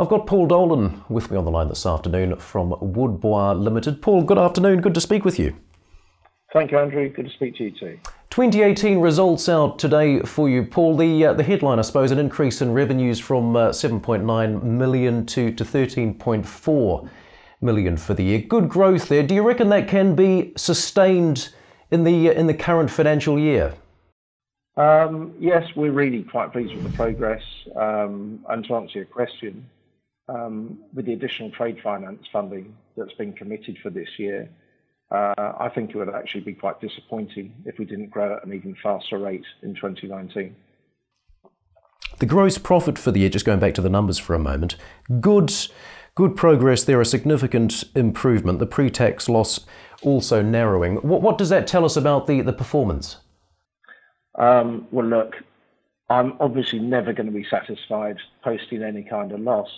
I've got Paul Dolan with me on the line this afternoon from Woodbois Limited. Paul, good afternoon. Good to speak with you. Thank you, Andrew. Good to speak to you too. 2018 results out today for you, Paul. The headline, I suppose, an increase in revenues from 7.9 million to 13.4 million for the year. Good growth there. Do you reckon that can be sustained in the current financial year? Yes, we're really quite pleased with the progress. And to answer your question, with the additional trade finance funding that's been committed for this year, I think it would actually be quite disappointing if we didn't grow at an even faster rate in 2019. The gross profit for the year, just going back to the numbers for a moment, good progress there, a significant improvement, the pre-tax loss also narrowing. What does that tell us about the performance? Well, look, I'm obviously never going to be satisfied posting any kind of loss,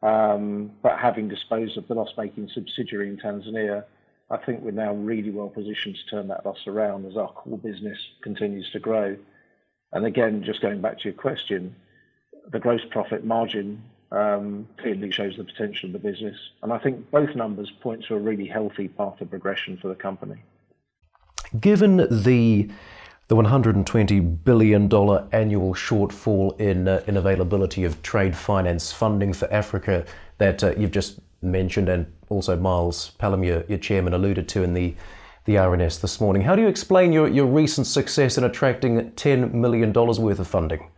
but having disposed of the loss-making subsidiary in Tanzania, I think we're now really well positioned to turn that loss around as our core business continues to grow. And again, just going back to your question, the gross profit margin clearly shows the potential of the business. And I think both numbers point to a really healthy path of progression for the company. Given the $120 billion annual shortfall in availability of trade finance funding for Africa that you've just mentioned, and also Miles Pelham, your chairman, alluded to in the RNS this morning, how do you explain your recent success in attracting $10 million worth of funding?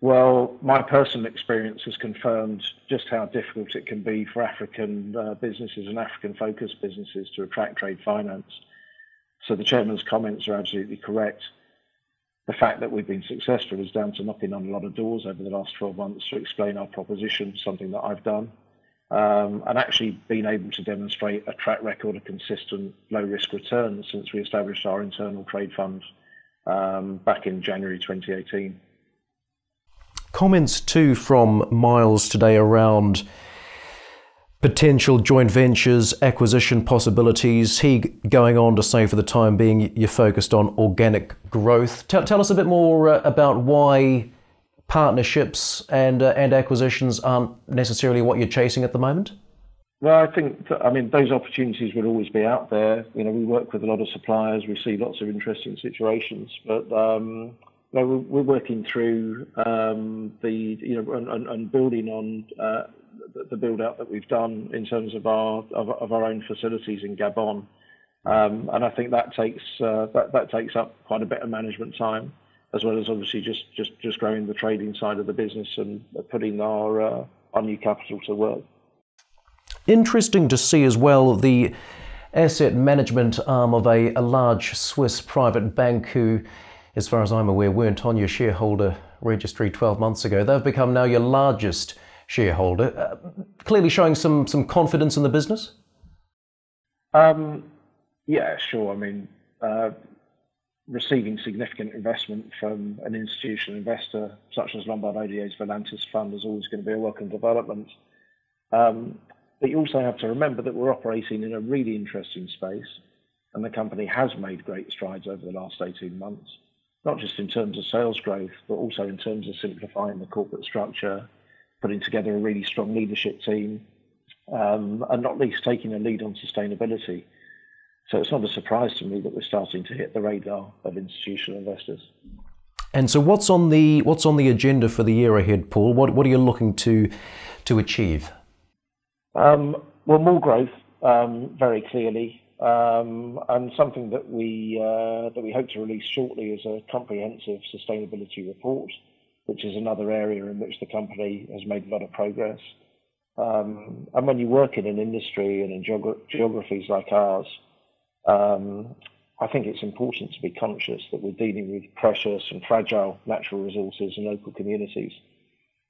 Well, my personal experience has confirmed just how difficult it can be for African businesses and African-focused businesses to attract trade finance. So the chairman's comments are absolutely correct. The fact that we've been successful is down to knocking on a lot of doors over the last 12 months to explain our proposition, something that I've done, and actually being able to demonstrate a track record of consistent low-risk returns since we established our internal trade fund back in January 2018. Comments too from Miles today around potential joint ventures, acquisition possibilities. He going on to say, for the time being, you're focused on organic growth. Tell us a bit more about why partnerships and acquisitions aren't necessarily what you're chasing at the moment. Well, I think those opportunities will always be out there. You know, we work with a lot of suppliers. We see lots of interesting situations, but you know, we're working through and building on the build-out that we've done in terms of our own facilities in Gabon, and I think that takes that takes up quite a bit of management time, as well as obviously just growing the trading side of the business and putting our new capital to work. Interesting to see as well the asset management arm of a large Swiss private bank who, as far as I'm aware, weren't on your shareholder registry 12 months ago. They've become now your largest shareholder, clearly showing some confidence in the business? Yeah, sure. I mean, receiving significant investment from an institutional investor such as Lombard Odier's Volantis Fund is always going to be a welcome development. But you also have to remember that we're operating in a really interesting space, and the company has made great strides over the last 18 months, not just in terms of sales growth, but also in terms of simplifying the corporate structure, putting together a really strong leadership team, and not least taking a lead on sustainability. So it's not a surprise to me that we're starting to hit the radar of institutional investors. And so what's on the agenda for the year ahead, Paul? What are you looking to achieve? Well, more growth, very clearly, and something that we hope to release shortly is a comprehensive sustainability report, which is another area in which the company has made a lot of progress. And when you work in an industry and in geographies like ours, I think it's important to be conscious that we're dealing with precious and fragile natural resources and local communities.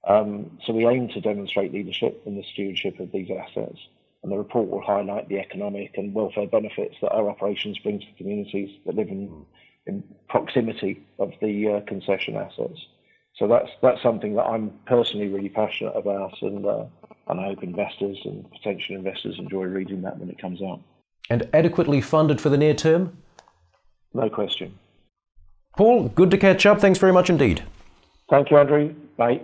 So we aim to demonstrate leadership in the stewardship of these assets. And the report will highlight the economic and welfare benefits that our operations bring to the communities that live in proximity of the concession assets. So that's something that I'm personally really passionate about, and I hope investors and potential investors enjoy reading that when it comes out. And adequately funded for the near term? No question. Paul, good to catch up. Thanks very much indeed. Thank you, Andrew. Bye.